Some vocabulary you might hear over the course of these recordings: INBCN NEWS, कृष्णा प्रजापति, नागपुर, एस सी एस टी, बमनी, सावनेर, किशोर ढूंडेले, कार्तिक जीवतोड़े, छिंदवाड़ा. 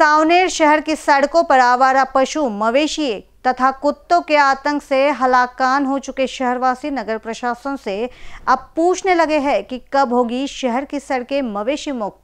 सावनेर शहर की सड़कों पर आवारा पशु, मवेशी तथा कुत्तों के आतंक से हलाकान हो चुके शहरवासी नगर प्रशासन से अब पूछने लगे हैं कि कब होगी शहर की सड़कें मवेशी मुक्त।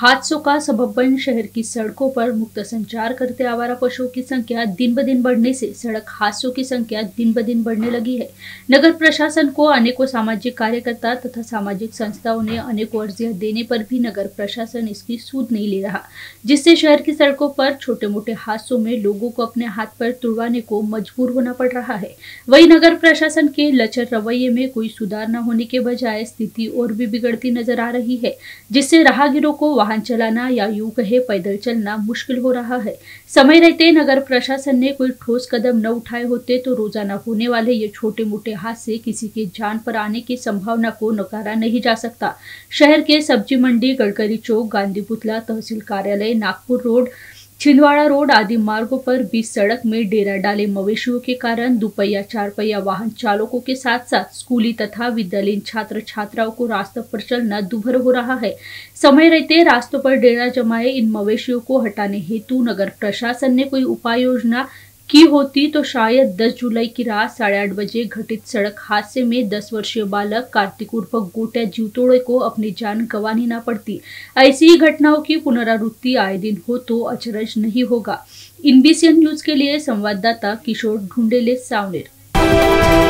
हादसों का सबब बन शहर की सड़कों पर मुक्त संचार करते आवारा पशुओं की संख्या दिन ब दिन बढ़ने से सड़क हादसों की संख्या दिन ब दिन बढ़ने लगी है। नगर प्रशासन को अनेकों सामाजिक कार्यकर्ता तथा सामाजिक संस्थाओं ने अनेकों अर्जियां देने पर भी नगर प्रशासन इसकी सूद नहीं ले रहा, जिससे शहर की सड़कों पर छोटे मोटे हादसों में लोगों को अपने हाथ पर तुड़वाने को मजबूर होना पड़ रहा है। वही नगर प्रशासन के लचर रवैये में कोई सुधार न होने के बजाय स्थिति और भी बिगड़ती नजर आ रही है, जिससे राहगीरों को वाहन चलाना या यूं कहे पैदल चलना मुश्किल हो रहा है। समय रहते नगर प्रशासन ने कोई ठोस कदम न उठाए होते तो रोजाना होने वाले ये छोटे मोटे हादसे किसी के जान पर आने की संभावना को नकारा नहीं जा सकता। शहर के सब्जी मंडी, गडकरी चौक, गांधी पुतला, तहसील कार्यालय, नागपुर रोड, छिंदवाड़ा रोड आदि मार्गों पर बीच सड़क में डेरा डाले मवेशियों के कारण दुपहिया चार पहिया वाहन चालकों के साथ साथ स्कूली तथा विद्यालयीन छात्र छात्राओं को रास्तों पर चलना दूभर हो रहा है। समय रहते रास्तों पर डेरा जमाए इन मवेशियों को हटाने हेतु नगर प्रशासन ने कोई उपाय योजना की होती तो शायद 10 जुलाई की रात 8:30 बजे घटित सड़क हादसे में 10 वर्षीय बालक कार्तिक उर्फ गोट्या जीवतोड़े को अपनी जान गंवानी ना पड़ती। ऐसी ही घटनाओं की पुनरावृत्ति आए दिन हो तो अचरज नहीं होगा। INBCN न्यूज के लिए संवाददाता किशोर ढूंडेले, सावनेर।